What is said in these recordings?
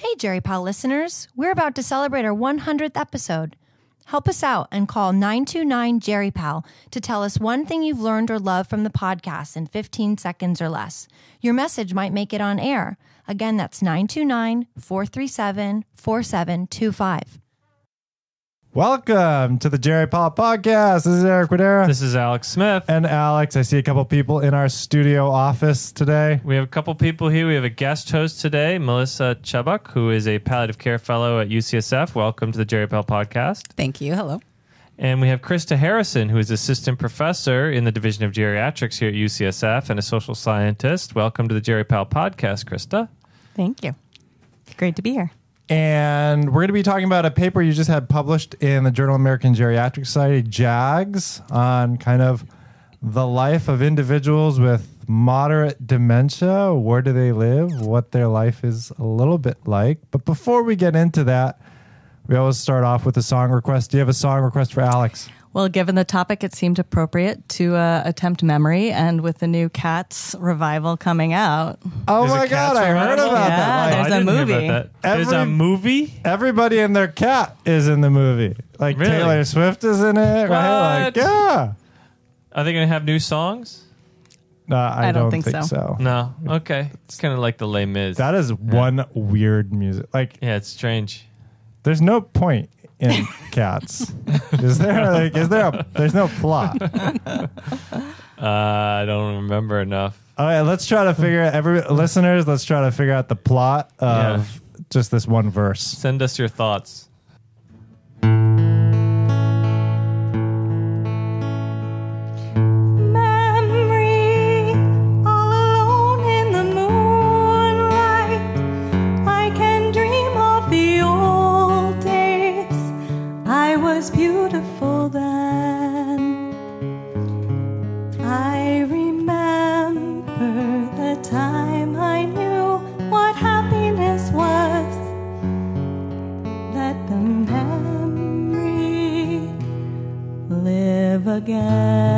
Hey, GeriPal listeners, we're about to celebrate our 100th episode. Help us out and call 929-GERIPAL to tell us one thing you've learned or loved from the podcast in 15 seconds or less. Your message might make it on air. Again, that's 929-437-4725. Welcome to the GeriPal podcast. This is Eric Wadera. This is Alex Smith. And Alex, I see a couple people in our studio office today. We have a couple people here. We have a guest host today, Melissa Chubbuck, who is a palliative care fellow at UCSF. Welcome to the GeriPal podcast. Thank you. Hello. And we have Krista Harrison, who is assistant professor in the Division of Geriatrics here at UCSF and a social scientist. Welcome to the GeriPal podcast, Krista. Thank you. Great to be here. And we're going to be talking about a paper you just had published in the Journal of American Geriatric Society, JAGS, on kind of the life of individuals with moderate dementia, where do they live, what their life is a little bit like. But before we get into that, we always start off with a song request. Do you have a song request for Alex? Well, given the topic, it seemed appropriate to attempt memory, and with the new Cats revival coming out. Oh my God, I heard about that. Yeah, there's a movie. There's a movie? Everybody and their cat is in the movie. Like Taylor Swift is in it, right? Like, yeah. Are they going to have new songs? No, I don't think so. No, okay. It's kind of like the Les Mis. That is one weird music. Like, yeah, it's strange. There's no point in Cats. There's no plot. I don't remember enough. All right, let's try to figure out, listeners, let's try to figure out the plot of just this one verse. Send us your thoughts. Beautiful then. I remember the time I knew what happiness was. Let the memory live again.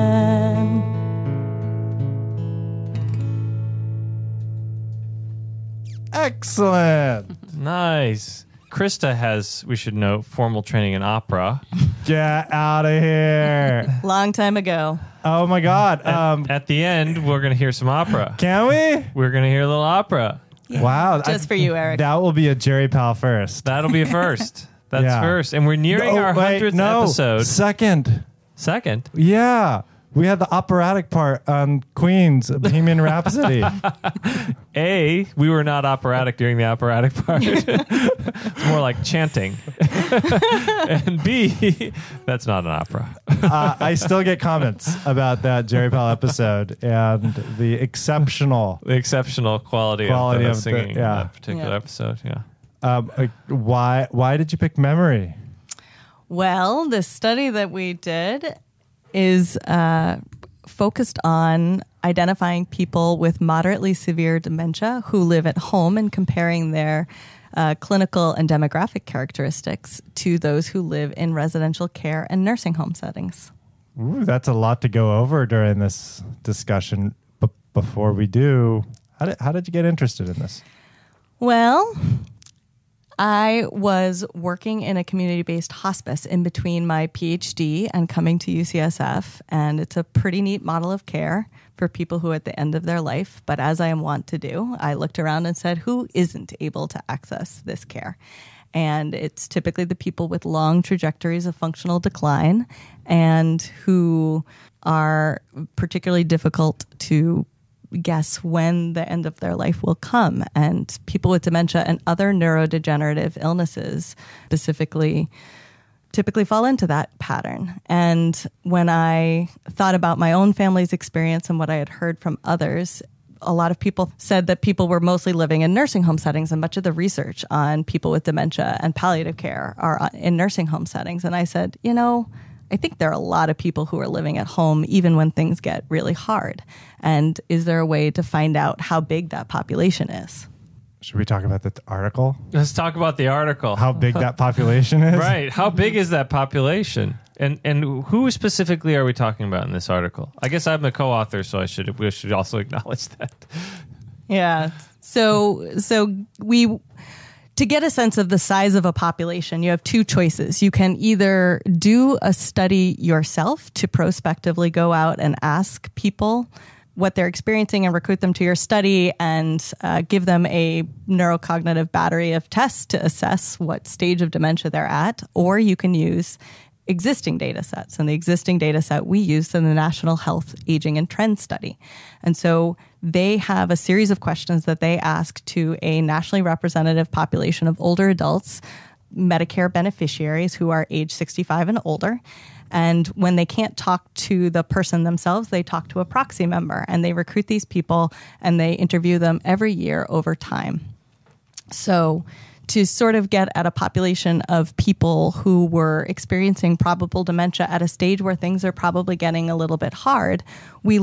Excellent. Nice. Krista has, we should note, formal training in opera. Get out of here. Long time ago. Oh, my God. At the end, we're going to hear some opera. Can we? We're going to hear a little opera. Yeah. Wow. Just for you, Eric. That will be a GeriPal first. That'll be a first. That's first. And we're nearing our 100th episode. Second. Second? Yeah. We had the operatic part on Queen's Bohemian Rhapsody. We were not operatic during the operatic part. It's more like chanting. And B, that's not an opera. I still get comments about that GeriPal episode and the exceptional quality of singing in that particular episode. Yeah. Why did you pick memory? Well, the study that we did is focused on identifying people with moderately severe dementia who live at home and comparing their clinical and demographic characteristics to those who live in residential care and nursing home settings. Ooh, that's a lot to go over during this discussion. But before we do, how did you get interested in this? Well, I was working in a community-based hospice in between my PhD and coming to UCSF, and it's a pretty neat model of care for people who are at the end of their life. But as I am wont to do, I looked around and said, who isn't able to access this care? And it's typically the people with long trajectories of functional decline and who are particularly difficult to guess when the end of their life will come. And people with dementia and other neurodegenerative illnesses specifically typically fall into that pattern. And when I thought about my own family's experience and what I had heard from others, a lot of people said that people were mostly living in nursing home settings, and much of the research on people with dementia and palliative care are in nursing home settings. And I said, you know, I think there are a lot of people who are living at home even when things get really hard. And is there a way to find out how big that population is? Should we talk about the article? Let's talk about the article. How big that population is? Right. How big is that population? And who specifically are we talking about in this article? I guess I'm the co-author, so we should also acknowledge that. Yeah. So we to get a sense of the size of a population, you have two choices. You can either do a study yourself to prospectively go out and ask people what they're experiencing and recruit them to your study and give them a neurocognitive battery of tests to assess what stage of dementia they're at, or you can use existing data sets. And the existing data set we used in the National Health Aging and Trends Study. And so they have a series of questions that they ask to a nationally representative population of older adults, Medicare beneficiaries who are age 65 and older. And when they can't talk to the person themselves, they talk to a proxy member, and they recruit these people and they interview them every year over time. So to sort of get at a population of people who were experiencing probable dementia at a stage where things are probably getting a little bit hard, we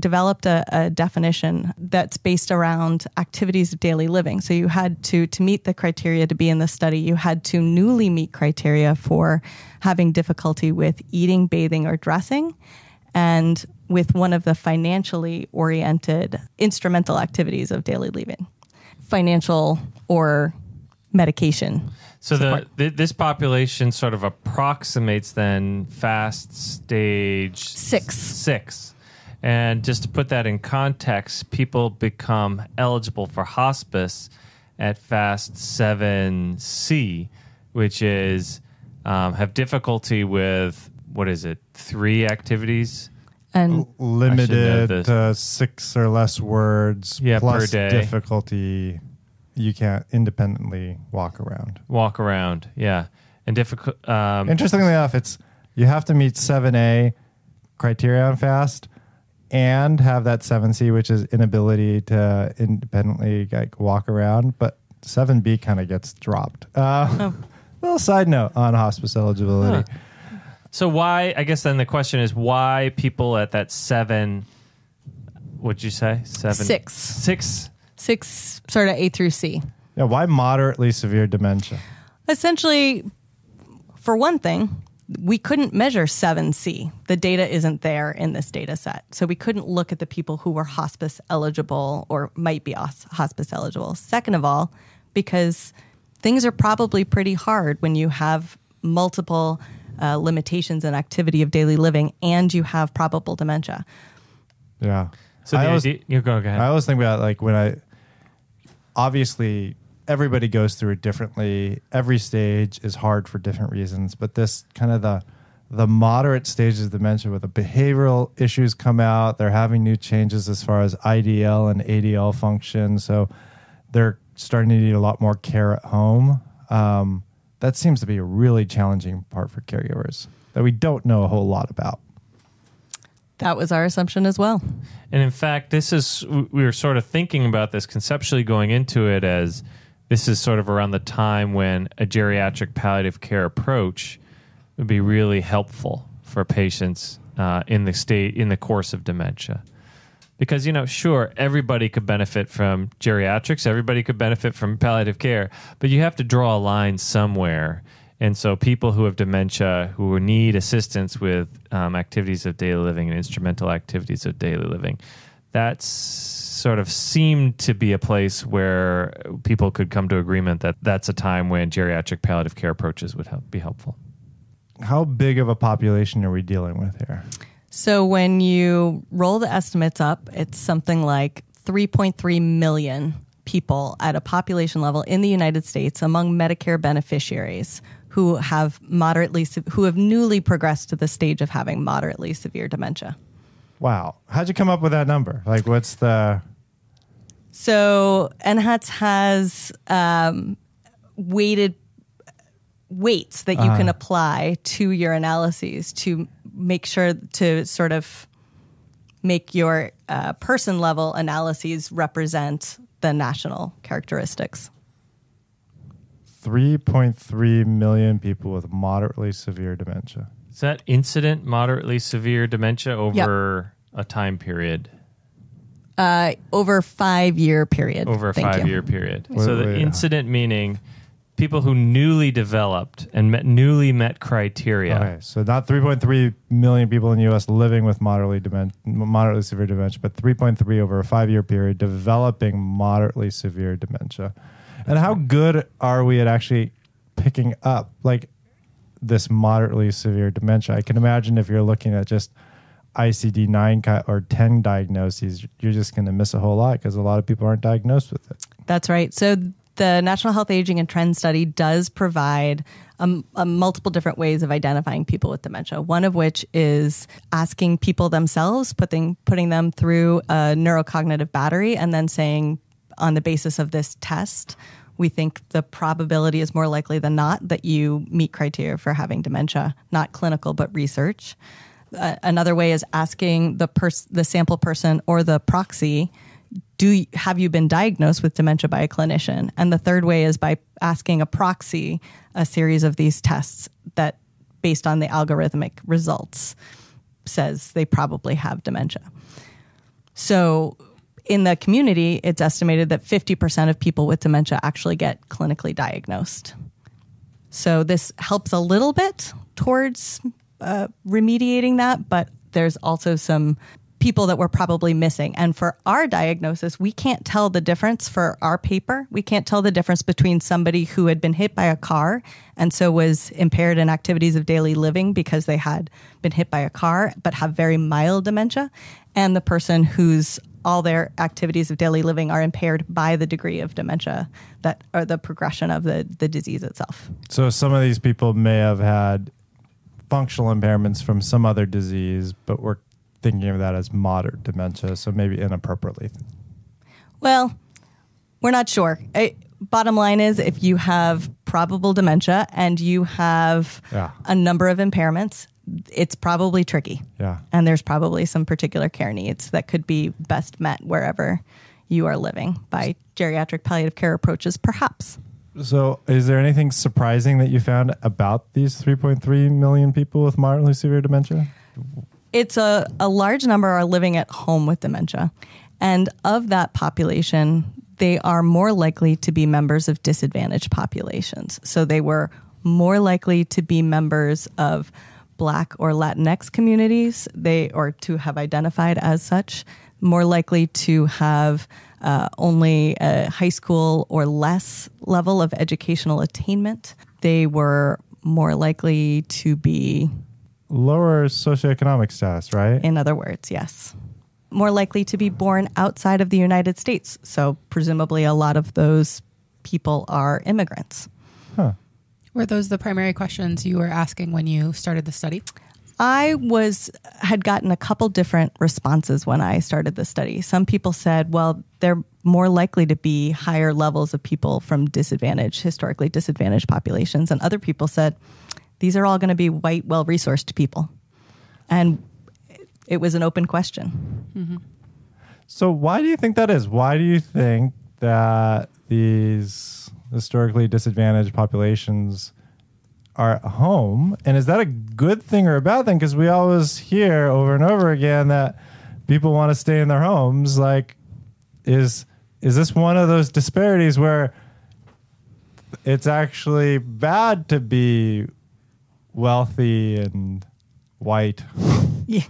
developed a definition that's based around activities of daily living. So you had to meet the criteria to be in the study, you had to newly meet criteria for having difficulty with eating, bathing, or dressing, and with one of the financially oriented instrumental activities of daily living, financial or medication. So this population sort of approximates then fast stage six. And just to put that in context, people become eligible for hospice at fast 7C, which is have difficulty with, what is it, 3 activities? And limited 6 or less words, plus per day. Difficulty. You can't independently walk around. Yeah. And difficult. Interestingly enough, you have to meet 7A criteria on FAST and have that 7C, which is inability to independently walk around. But 7B kind of gets dropped. Little side note on hospice eligibility. Huh. So I guess then the question is why people at that 7, what'd you say? 6, sort of A through C. Yeah, why moderately severe dementia? Essentially, for one thing, we couldn't measure 7C. The data isn't there in this data set. So we couldn't look at the people who were hospice eligible or might be hospice eligible. Second of all, because things are probably pretty hard when you have multiple limitations and activity of daily living, and you have probable dementia. Yeah. So go ahead. I always think about obviously everybody goes through it differently. Every stage is hard for different reasons, but this kind of the moderate stages of dementia with the behavioral issues come out, they're having new changes as far as IDL and ADL function. So they're starting to need a lot more care at home. That seems to be a really challenging part for caregivers that we don't know a whole lot about. That was our assumption as well. And in fact, we were sort of thinking about this conceptually going into it as this is sort of around the time when a geriatric palliative care approach would be really helpful for patients in the course of dementia. Because, sure, everybody could benefit from geriatrics. Everybody could benefit from palliative care. But you have to draw a line somewhere. And so people who have dementia, who need assistance with activities of daily living and instrumental activities of daily living, that sort of seemed to be a place where people could come to agreement that that's a time when geriatric palliative care approaches would be helpful. How big of a population are we dealing with here? So when you roll the estimates up, it's something like 3.3 million people at a population level in the United States among Medicare beneficiaries who have newly progressed to the stage of having moderately severe dementia. Wow. How'd you come up with that number? What's the... So NHATS has weights that you can apply to your analyses to make sure to sort of make your person-level analyses represent the national characteristics. 3.3 million people with moderately severe dementia. Is that incident moderately severe dementia over a time period? Over 5-year period. Over a 5-year period. So the incident meaning... people who newly developed and newly met criteria. Okay, so not 3.3 million people in the U.S. living with moderately severe dementia, but 3.3 over a 5-year period developing moderately severe dementia. And how good are we at actually picking up like this moderately severe dementia? I can imagine if you're looking at just ICD-9 or 10 diagnoses, you're just going to miss a whole lot because a lot of people aren't diagnosed with it. That's right. So the National Health Aging and Trends Study does provide multiple different ways of identifying people with dementia, one of which is asking people themselves, putting them through a neurocognitive battery and then saying, on the basis of this test, we think the probability is more likely than not that you meet criteria for having dementia, not clinical, but research. Another way is asking the sample person or the proxy, have you been diagnosed with dementia by a clinician? And the third way is by asking a proxy a series of these tests that, based on the algorithmic results, says they probably have dementia. So in the community, it's estimated that 50% of people with dementia actually get clinically diagnosed. So this helps a little bit towards remediating that, but there's also some people that we're probably missing. And for our diagnosis, we can't tell the difference for our paper. We can't tell the difference between somebody who had been hit by a car and so was impaired in activities of daily living because they had been hit by a car but have very mild dementia, and the person who's all their activities of daily living are impaired by the degree of dementia or the progression of the disease itself. So some of these people may have had functional impairments from some other disease, but we're thinking of that as moderate dementia, so maybe inappropriately. Well, we're not sure. Bottom line is, if you have probable dementia and you have a number of impairments, it's probably tricky. Yeah. And there's probably some particular care needs that could be best met wherever you are living by geriatric palliative care approaches, perhaps. So is there anything surprising that you found about these 3.3 million people with moderately severe dementia? It's a large number are living at home with dementia. And of that population, they are more likely to be members of disadvantaged populations. So they were more likely to be members of Black or Latinx communities, or to have identified as such, more likely to have only a high school or less level of educational attainment. They were more likely to be lower socioeconomic status, right? In other words, yes. More likely to be born outside of the United States. So presumably a lot of those people are immigrants. Huh. Were those the primary questions you were asking when you started the study? I had gotten a couple different responses when I started the study. Some people said, well, they're more likely to be higher levels of people from historically disadvantaged populations. And other people said, these are all going to be white, well-resourced people. And it was an open question. Mm-hmm. So why do you think that is? Why do you think that these historically disadvantaged populations are at home? And is that a good thing or a bad thing? Because we always hear over and over again that people want to stay in their homes. Like, is this one of those disparities where it's actually bad to be wealthy and white? Yeah.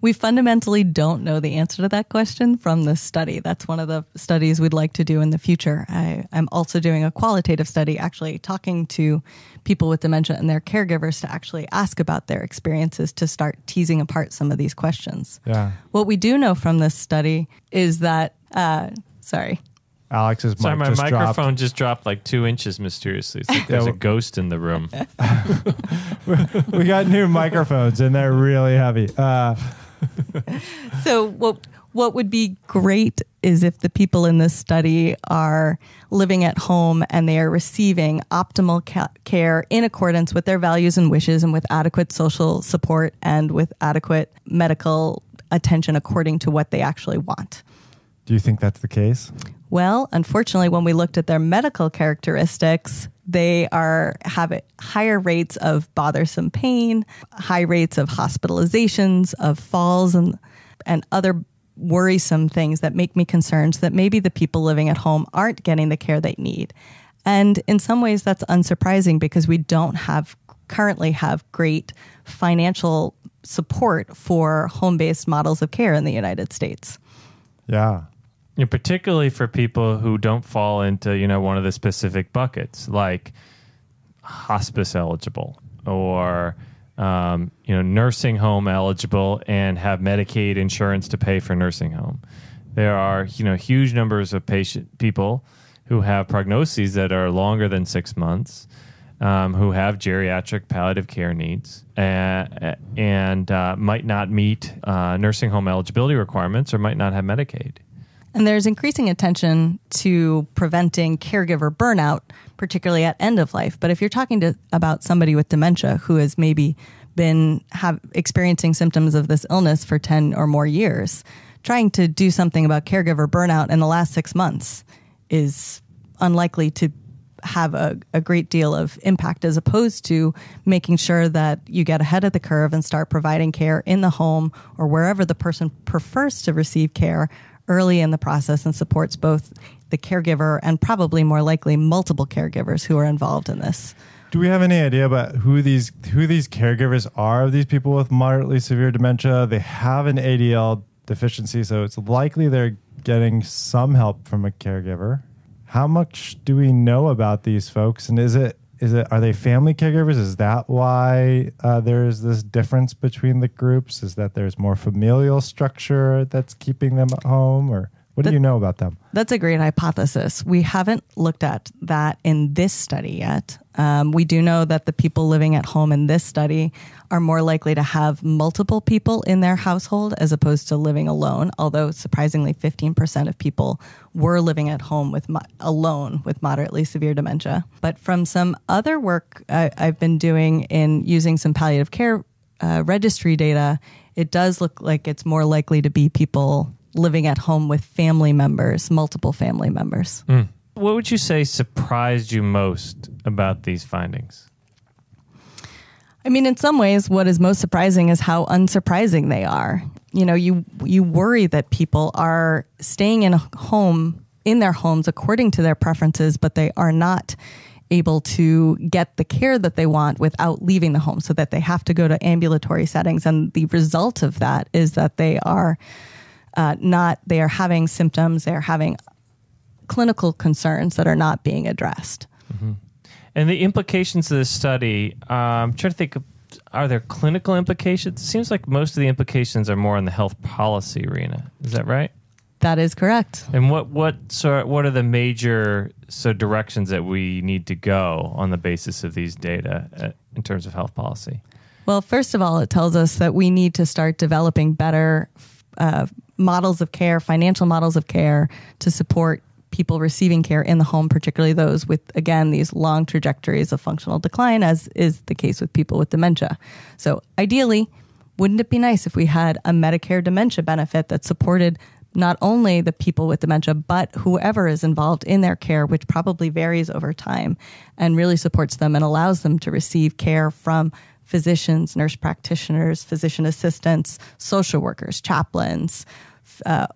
We fundamentally don't know the answer to that question from this study. That's one of the studies we'd like to do in the future. I'm also doing a qualitative study, actually talking to people with dementia and their caregivers to actually ask about their experiences to start teasing apart some of these questions. Yeah. What we do know from this study is that, sorry. Alex's mic just dropped. Sorry, my microphone just dropped like 2 inches mysteriously. It's like there's a ghost in the room. We got new microphones and they're really heavy. So what would be great is if the people in this study are living at home and they are receiving optimal care in accordance with their values and wishes and with adequate social support and with adequate medical attention according to what they actually want. Do you think that's the case? Well, unfortunately, when we looked at their medical characteristics, they have higher rates of bothersome pain, high rates of hospitalizations, of falls, and other worrisome things that make me concerned that maybe the people living at home aren't getting the care they need. And in some ways, that's unsurprising because we don't currently have great financial support for home-based models of care in the United States. Yeah. you know, particularly for people who don't fall into, you know, one of the specific buckets, like hospice eligible or, you know, nursing home eligible and have Medicaid insurance to pay for nursing home. There are, you know, huge numbers of people who have prognoses that are longer than 6 months, who have geriatric palliative care needs and might not meet nursing home eligibility requirements or might not have Medicaid. And there's increasing attention to preventing caregiver burnout, particularly at end of life. But if you're talking about somebody with dementia who has maybe been experiencing symptoms of this illness for 10 or more years, trying to do something about caregiver burnout in the last 6 months is unlikely to have a great deal of impact, as opposed to making sure that you get ahead of the curve and start providing care in the home or wherever the person prefers to receive care early in the process, and supports both the caregiver and probably more likely multiple caregivers who are involved in this. Do we have any idea about who these caregivers are of these people with moderately severe dementia? They have an ADL deficiency, so it's likely they're getting some help from a caregiver. How much do we know about these folks? And are they family caregivers? Is that why there's this difference between the groups? Is that there's more familial structure that's keeping them at home? Or what do you know about them? That's a great hypothesis. We haven't looked at that in this study yet. We do know that the people living at home in this study are more likely to have multiple people in their household as opposed to living alone, although surprisingly 15% of people were living at home alone with moderately severe dementia. But from some other work I've been doing in using some palliative care registry data, it does look like it's more likely to be people living at home with family members, multiple family members. Mm. What would you say surprised you most about these findings? I mean, in some ways, what is most surprising is how unsurprising they are. You know, you worry that people are staying in their homes according to their preferences, but they are not able to get the care that they want without leaving the home, so that they have to go to ambulatory settings. And the result of that is that they are having symptoms, they are having clinical concerns that are not being addressed. Mm-hmm. And the implications of this study, I'm trying to think, are there clinical implications? It seems like most of the implications are more in the health policy arena. Is that right? That is correct. And what are the major directions that we need to go on the basis of these data in terms of health policy? Well, first of all, it tells us that we need to start developing better models of care, financial models of care, to support people receiving care in the home, particularly those with, again, these long trajectories of functional decline, as is the case with people with dementia. So ideally, wouldn't it be nice if we had a Medicare dementia benefit that supported not only the people with dementia, but whoever is involved in their care, which probably varies over time, and really supports them and allows them to receive care from physicians, nurse practitioners, physician assistants, social workers, chaplains,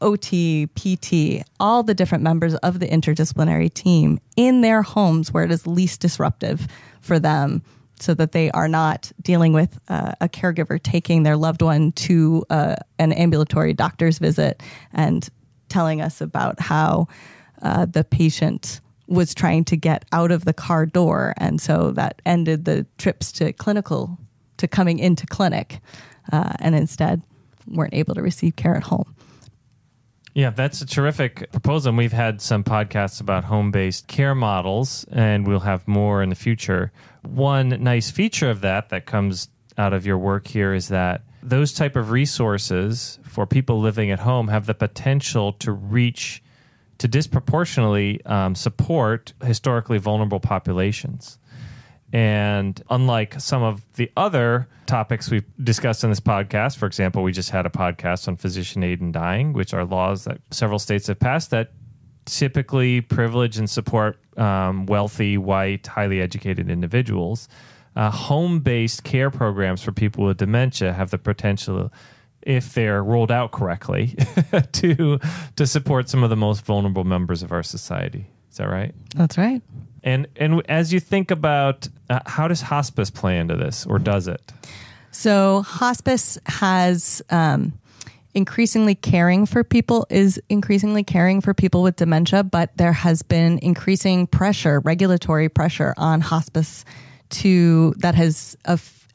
OT, PT, all the different members of the interdisciplinary team in their homes where it is least disruptive for them, so that they are not dealing with a caregiver taking their loved one to an ambulatory doctor's visit and telling us about how the patient was trying to get out of the car door. And so that ended the trips to coming into clinic, and instead weren't able to receive care at home. Yeah, that's a terrific proposal. And we've had some podcasts about home-based care models, and we'll have more in the future. One nice feature of that comes out of your work here is that those type of resources for people living at home have the potential to disproportionately support historically vulnerable populations. And unlike some of the other topics we've discussed on this podcast, for example, we just had a podcast on physician aid in dying, which are laws that several states have passed that typically privilege and support wealthy, white, highly educated individuals. Home-based care programs for people with dementia have the potential, if they're rolled out correctly, to support some of the most vulnerable members of our society. Is that right? That's right. And as you think about how does hospice play into this, or does it? So hospice has increasingly caring for people is increasingly caring for people with dementia, but there has been increasing pressure, regulatory pressure on hospice that has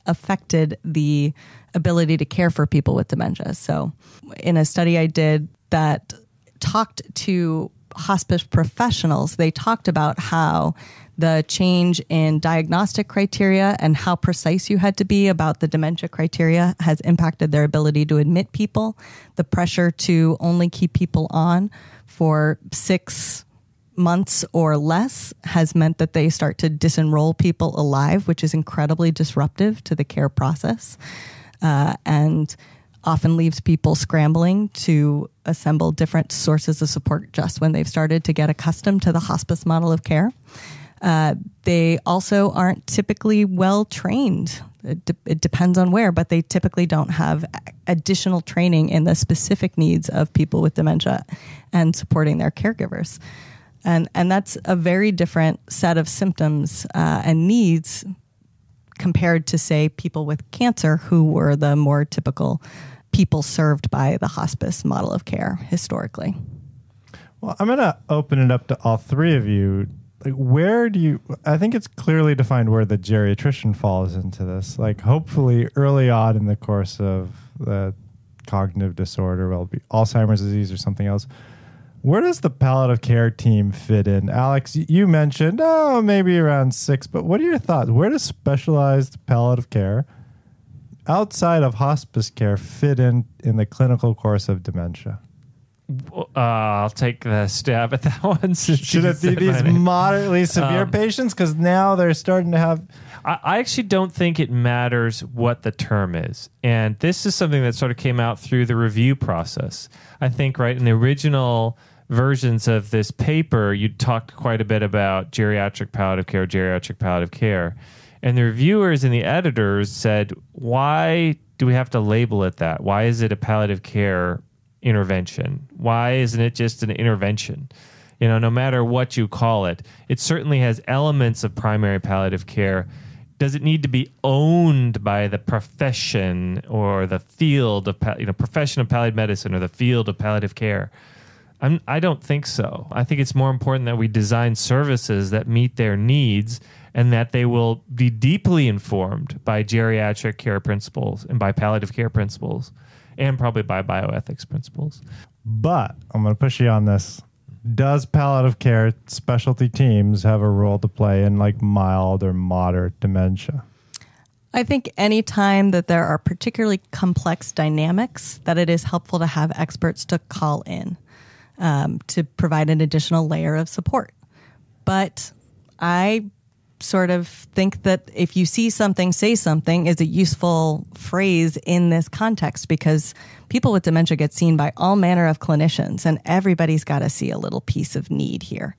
affected the ability to care for people with dementia. So in a study I did that talked to hospice professionals, they talked about how the change in diagnostic criteria and how precise you had to be about the dementia criteria has impacted their ability to admit people. The pressure to only keep people on for 6 months or less has meant that they start to disenroll people alive, which is incredibly disruptive to the care process, and often leaves people scrambling to assemble different sources of support just when they've started to get accustomed to the hospice model of care. They also aren't typically well-trained. It depends on where, but they typically don't have additional training in the specific needs of people with dementia and supporting their caregivers. And that's a very different set of symptoms and needs compared to, say, people with cancer, who were the more typical people served by the hospice model of care historically. Well, I'm going to open it up to all three of you. Like, where do you, I think it's clearly defined where the geriatrician falls into this. Like, hopefully early on in the course of the cognitive disorder, whether it be Alzheimer's disease or something else, where does the palliative care team fit in? Alex, you mentioned, maybe around 6, but what are your thoughts? Where does specialized palliative care outside of hospice care fit in the clinical course of dementia? I'll take the stab at that one. Should it be these moderately severe patients? Because now they're starting to have... I actually don't think it matters what the term is. And this is something that sort of came out through the review process. I think, right, in the original versions of this paper, you talked quite a bit about geriatric palliative care. And the reviewers and the editors said, why do we have to label it that? Why is it a palliative care intervention? Why isn't it just an intervention? You know, no matter what you call it, it certainly has elements of primary palliative care. Does it need to be owned by the profession or the field of, profession of palliative medicine or the field of palliative care? I don't think so. I think it's more important that we design services that meet their needs and that they will be deeply informed by geriatric care principles and by palliative care principles, and probably by bioethics principles. But I'm going to push you on this. Does palliative care specialty teams have a role to play in, like, mild or moderate dementia? I think any time that there are particularly complex dynamics, that it is helpful to have experts to call in to provide an additional layer of support. But I sort of think that if you see something, say something is a useful phrase in this context, because people with dementia get seen by all manner of clinicians and everybody's got to see a little piece of need here.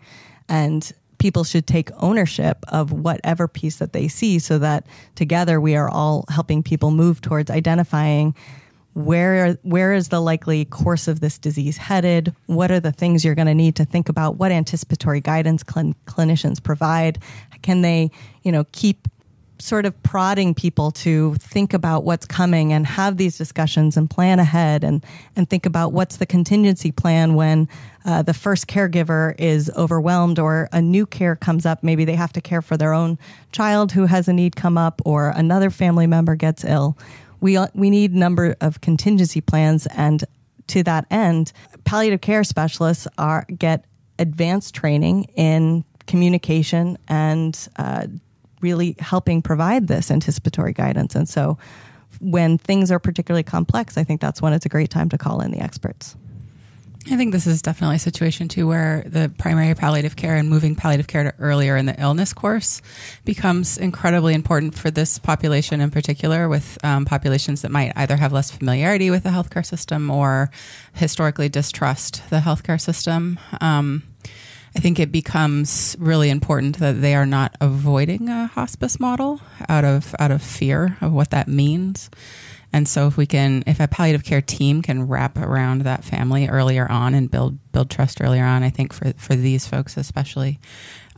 And people should take ownership of whatever piece that they see so that together we are all helping people move towards identifying where is the likely course of this disease headed? What are the things you're going to need to think about? What anticipatory guidance clinicians provide? Can they, keep sort of prodding people to think about what's coming and have these discussions and plan ahead and think about what's the contingency plan when the first caregiver is overwhelmed or a new care comes up? Maybe they have to care for their own child who has a need come up or another family member gets ill. We need a number of contingency plans, and to that end, palliative care specialists get advanced training in communication and really helping provide this anticipatory guidance. And so when things are particularly complex, I think that's when it's a great time to call in the experts. I think this is definitely a situation, too, where the primary palliative care and moving palliative care to earlier in the illness course becomes incredibly important for this population in particular, with populations that might either have less familiarity with the healthcare system or historically distrust the healthcare system. I think it becomes really important that they are not avoiding a hospice model out of fear of what that means. And so if a palliative care team can wrap around that family earlier on and build trust earlier on, I think for these folks especially,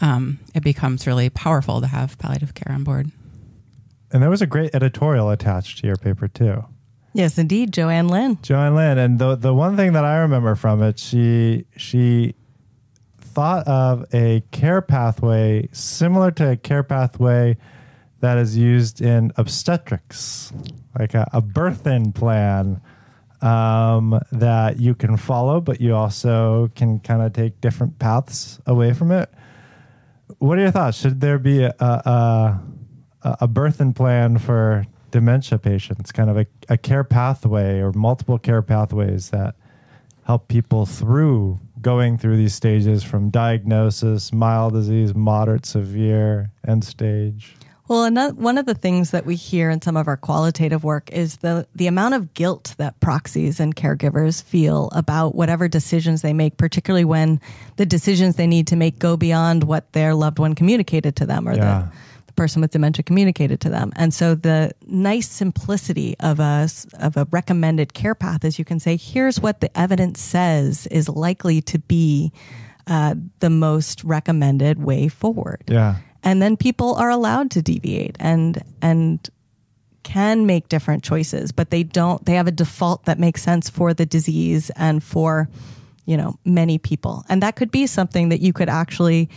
it becomes really powerful to have palliative care on board. And there was a great editorial attached to your paper too. Yes, indeed. Joanne Lynn. Joanne Lynn. And the one thing that I remember from it, she thought of a care pathway similar to a care pathway that is used in obstetrics, like a birth-in plan that you can follow, but you also can kind of take different paths away from it. What are your thoughts? Should there be a birth-in plan for dementia patients, kind of a care pathway or multiple care pathways that help people through going through these stages from diagnosis, mild disease, moderate, severe, end stage? Well, another, one of the things that we hear in some of our qualitative work is the amount of guilt that proxies and caregivers feel about whatever decisions they make, particularly when the decisions they need to make go beyond what their loved one communicated to them or the person with dementia communicated to them. And so the nice simplicity of a recommended care path is you can say, here's what the evidence says is likely to be the most recommended way forward. Yeah. And then people are allowed to deviate and can make different choices, but they don't. They have a default that makes sense for the disease and for, you know, many people. And that could be something that you could actually,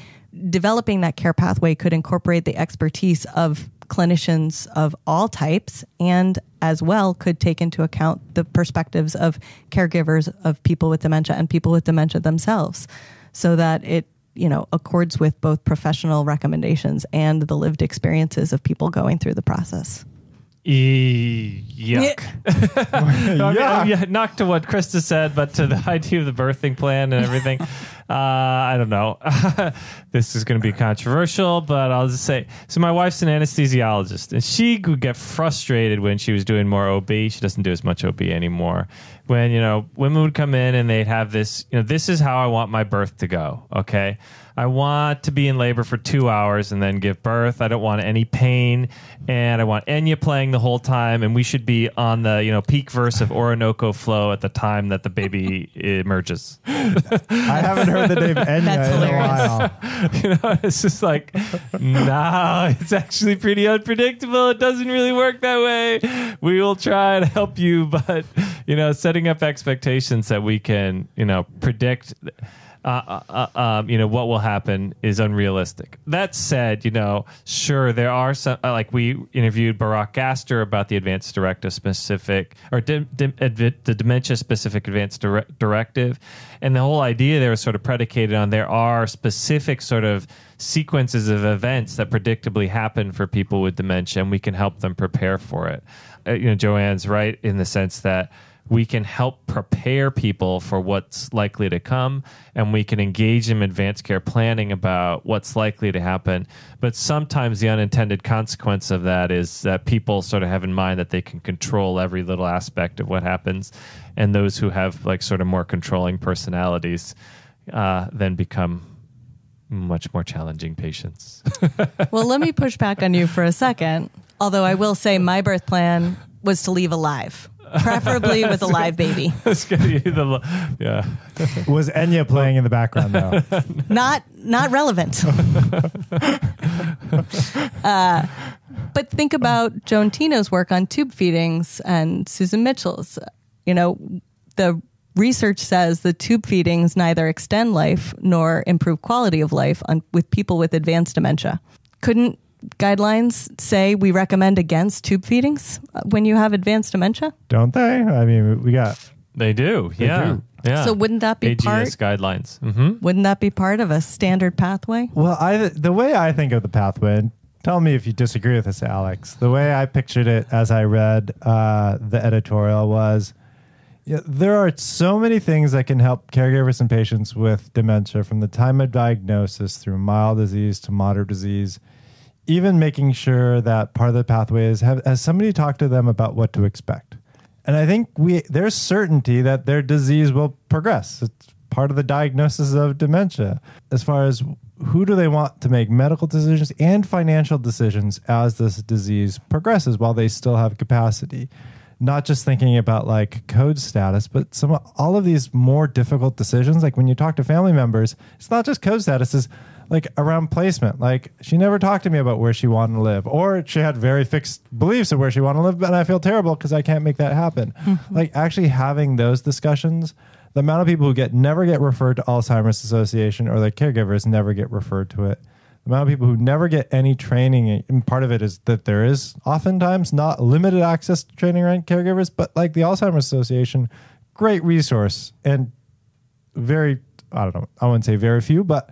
developing that care pathway could incorporate the expertise of clinicians of all types, and as well could take into account the perspectives of caregivers of people with dementia and people with dementia themselves, so that it, you know, accords with both professional recommendations and the lived experiences of people going through the process. Yuck. Yuck. Not to what Krista said, but to the idea of the birthing plan and everything. I don't know. This is going to be controversial, but I'll just say, so my wife's an anesthesiologist, and she would get frustrated when she was doing more OB. She doesn't do as much OB anymore. When, you know, women would come in and they'd have this, you know, this is how I want my birth to go. Okay. I want to be in labor for 2 hours and then give birth. I don't want any pain, and I want Enya playing the whole time, and we should be on the, you know, peak verse of Orinoco Flow at the time that the baby emerges. I haven't heard the name Enya in a while. You know, it's just like, nah, it's actually pretty unpredictable. It doesn't really work that way. We will try to help you, but, you know, setting up expectations that we can, you know, predict you know, what will happen is unrealistic. That said, you know, sure, there are some, like we interviewed Barack Gaster about the advanced directive specific, or the dementia specific advanced directive. And the whole idea there was sort of predicated on there are specific sort of sequences of events that predictably happen for people with dementia, and we can help them prepare for it. You know, Joanne's right in the sense that we can help prepare people for what's likely to come, and we can engage in advanced care planning about what's likely to happen. But sometimes the unintended consequence of that is that people sort of have in mind that they can control every little aspect of what happens. And those who have like sort of more controlling personalities then become much more challenging patients. Well, let me push back on you for a second. Although I will say my birth plan was to leave alive. Preferably with a live baby. That's gonna be the, yeah. Was Enya playing in the background though? Not relevant. But think about Joan Tino's work on tube feedings and Susan Mitchell's. You know, the research says the tube feedings neither extend life nor improve quality of life with people with advanced dementia. Couldn't guidelines say we recommend against tube feedings when you have advanced dementia? Don't they? I mean, we got... They do. Yeah. So wouldn't that be AGS part... AGS guidelines. Mm-hmm. Wouldn't that be part of a standard pathway? Well, the way I think of the pathway, and tell me if you disagree with this, Alex, the way I pictured it as I read the editorial was, yeah, there are so many things that can help caregivers and patients with dementia from the time of diagnosis through mild disease to moderate disease. Even making sure that part of the pathway is, has somebody talked to them about what to expect? And I think there's certainty that their disease will progress. It's part of the diagnosis of dementia. As far as who do they want to make medical decisions and financial decisions as this disease progresses while they still have capacity. Not just thinking about like code status, but all of these more difficult decisions. Like when you talk to family members, it's not just code status, it's like around placement. Like she never talked to me about where she wanted to live, or she had very fixed beliefs of where she wanted to live, but I feel terrible because I can't make that happen. Mm-hmm. Like actually having those discussions, the amount of people who never get referred to Alzheimer's Association, or their caregivers never get referred to it. The amount of people who never get any training, and part of it is that there is oftentimes not limited access to training around caregivers, but like the Alzheimer's Association, great resource, and very, I don't know, I wouldn't say very few, but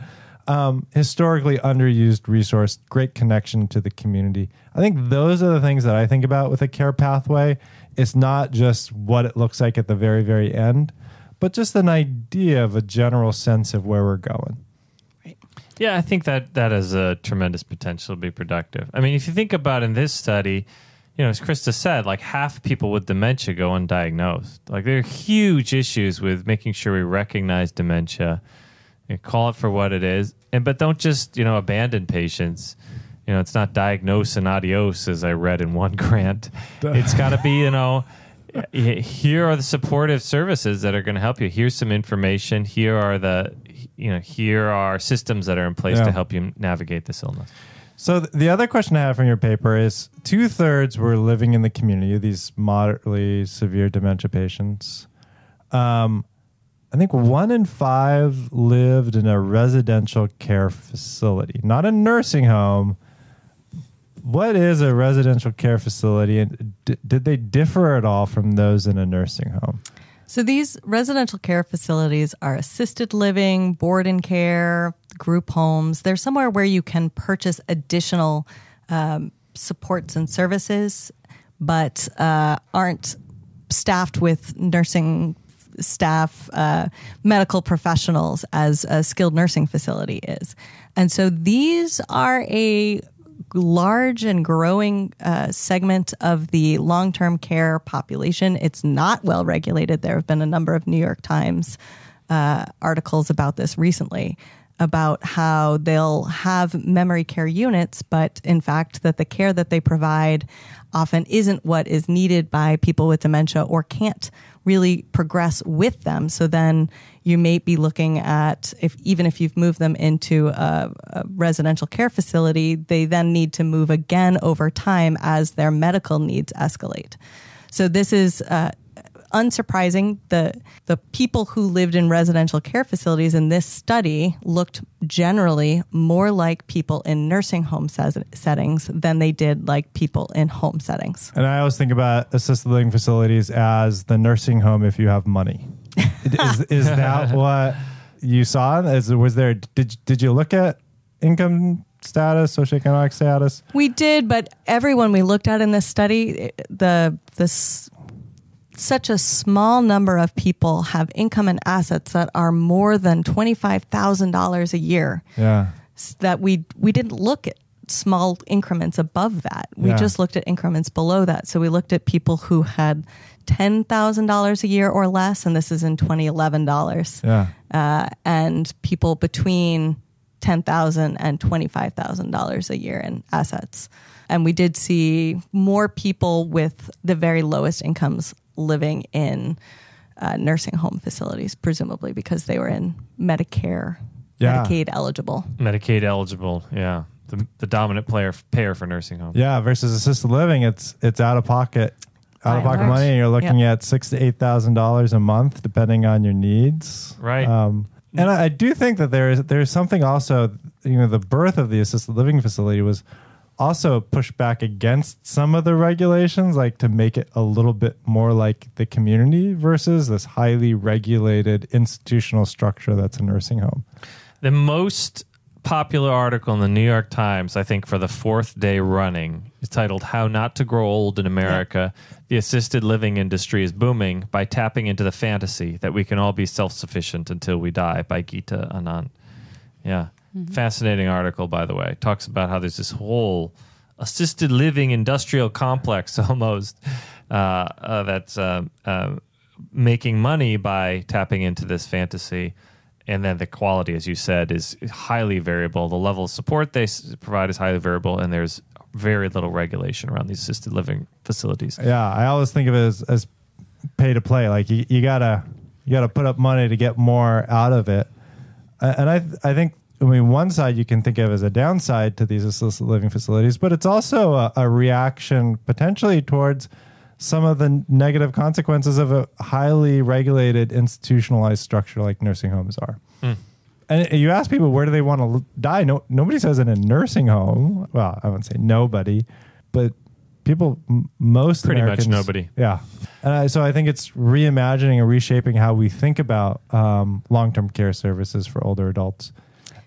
historically underused resource, great connection to the community. I think those are the things that I think about with a care pathway. It's not just what it looks like at the very, very end, but just an idea of a general sense of where we're going. Yeah, I think that is a tremendous potential to be productive. I mean, if you think about in this study, you know, as Krista said, like half people with dementia go undiagnosed. Like there are huge issues with making sure we recognize dementia and call it for what it is, but don't just, you know, abandon patients. You know, it's not diagnose and adios, as I read in one grant. It's got to be, you know, here are the supportive services that are going to help you. Here's some information. Here are systems that are in place to help you navigate this illness. So the other question I have from your paper is 2/3 were living in the community, these moderately severe dementia patients. I think 1 in 5 lived in a residential care facility, not a nursing home. What is a residential care facility, and did they differ at all from those in a nursing home? So these residential care facilities are assisted living, board and care, group homes. They're somewhere where you can purchase additional supports and services, but aren't staffed with nursing staff, medical professionals, as a skilled nursing facility is. And so these are a large and growing segment of the long-term care population. It's not well regulated. There have been a number of New York Times articles about this recently, about how they'll have memory care units, but in fact that the care that they provide often isn't what is needed by people with dementia, or can't really progress with them. So then you may be looking at, even if you've moved them into a residential care facility, they then need to move again over time as their medical needs escalate. So this is unsurprising. The people who lived in residential care facilities in this study looked generally more like people in nursing home settings than they did like people in home settings. And I always think about assisted living facilities as the nursing home if you have money. Is that what you saw? Did you look at income status, socioeconomic status? We did, but everyone we looked at in this study, such a small number of people have income and assets that are more than $25,000 a year. Yeah. So that we didn't look at small increments above that. We just looked at increments below that. So we looked at people who had $10,000 a year or less, and this is in 2011 dollars. Yeah. And people between $10,000 and $25,000 a year in assets. And we did see more people with the very lowest incomes living in nursing home facilities, presumably because they were in Medicaid eligible. Yeah, the dominant payer for nursing home. Yeah, versus assisted living, it's out of pocket money, and you're looking at $6,000 to $8,000 a month, depending on your needs. Right. And I do think that there is something also, you know, the birth of the assisted living facility was also push back against some of the regulations, like to make it a little bit more like the community versus this highly regulated institutional structure that's a nursing home. The most popular article in the New York Times, I think for the 4th day running, is titled How Not to Grow Old in America. Yeah. The assisted living industry is booming by tapping into the fantasy that we can all be self-sufficient until we die, by Geeta Anand. Yeah. Mm-hmm. Fascinating article, by the way. It talks about how there's this whole assisted living industrial complex almost that's making money by tapping into this fantasy. And then the quality, as you said, is highly variable. The level of support they provide is highly variable, and there's very little regulation around these assisted living facilities. Yeah, I always think of it as pay to play. Like you gotta put up money to get more out of it. And I think I mean, one side you can think of as a downside to these assisted living facilities, but it's also a reaction potentially towards some of the negative consequences of a highly regulated institutionalized structure like nursing homes are. Mm. And you ask people, where do they want to die? No, nobody says in a nursing home. Well, I wouldn't say nobody, but people, most pretty Americans, much nobody. Yeah. And so I think it's reimagining and reshaping how we think about long-term care services for older adults,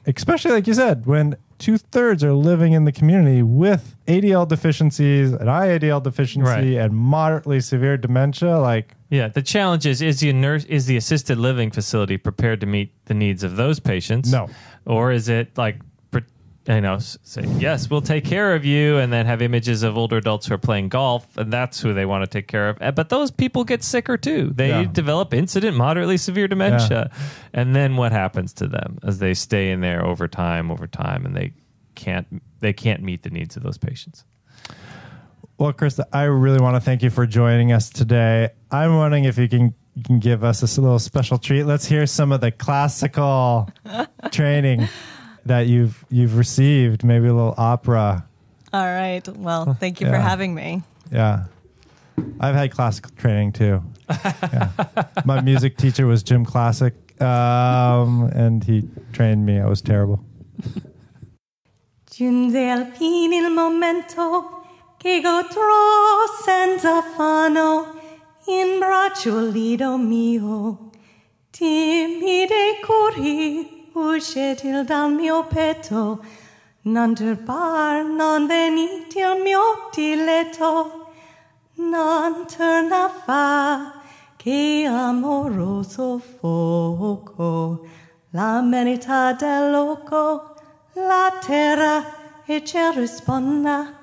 especially like you said, when 2/3 are living in the community with ADL deficiencies, an IADL deficiency, right, and moderately severe dementia. Like, yeah, the challenge is the assisted living facility prepared to meet the needs of those patients? No, or is it like, you know, say yes, we'll take care of you, and then have images of older adults who are playing golf, and that's who they want to take care of. But those people get sicker too. They develop incident, moderately severe dementia, and then what happens to them as they stay in there over time, and they can't meet the needs of those patients. Well, Krista, I really want to thank you for joining us today. I'm wondering if you can give us a little special treat. Let's hear some of the classical training that you've received, maybe a little opera. All right. Well, thank you for having me. Yeah. I've had classical training too. Yeah. My music teacher was Jim Classic, and he trained me. I was terrible. Giunge al fine il momento che godrò senza affanno in braccio lido mio. Timide corri uscitil dal mio petto, non turbare, non venite al mio diletto, non torna fa che amoroso fuoco, la merita del loco, la terra e ciel risponda,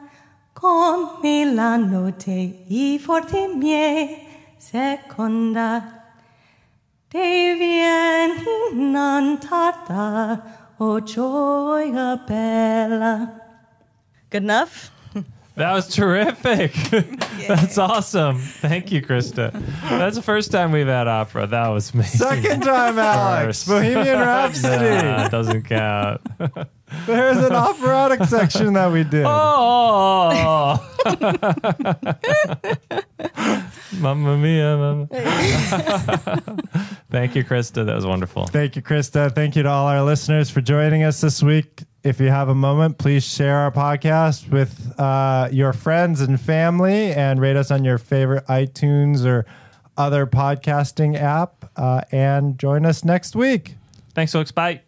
come la notte I forti miei seconda. Te vieni non tarda, oh gioia bella. Good enough? That was terrific. That's awesome. Thank you, Krista. That's the first time we've had opera. That was amazing. Second time, Alex. Bohemian Rhapsody. Nah, doesn't count. There's an operatic section that we did. Oh. Mamma mia, mamma. Thank you, Krista. That was wonderful. Thank you, Krista. Thank you to all our listeners for joining us this week. If you have a moment, please share our podcast with your friends and family and rate us on your favorite iTunes or other podcasting app. And join us next week. Thanks, folks. Bye.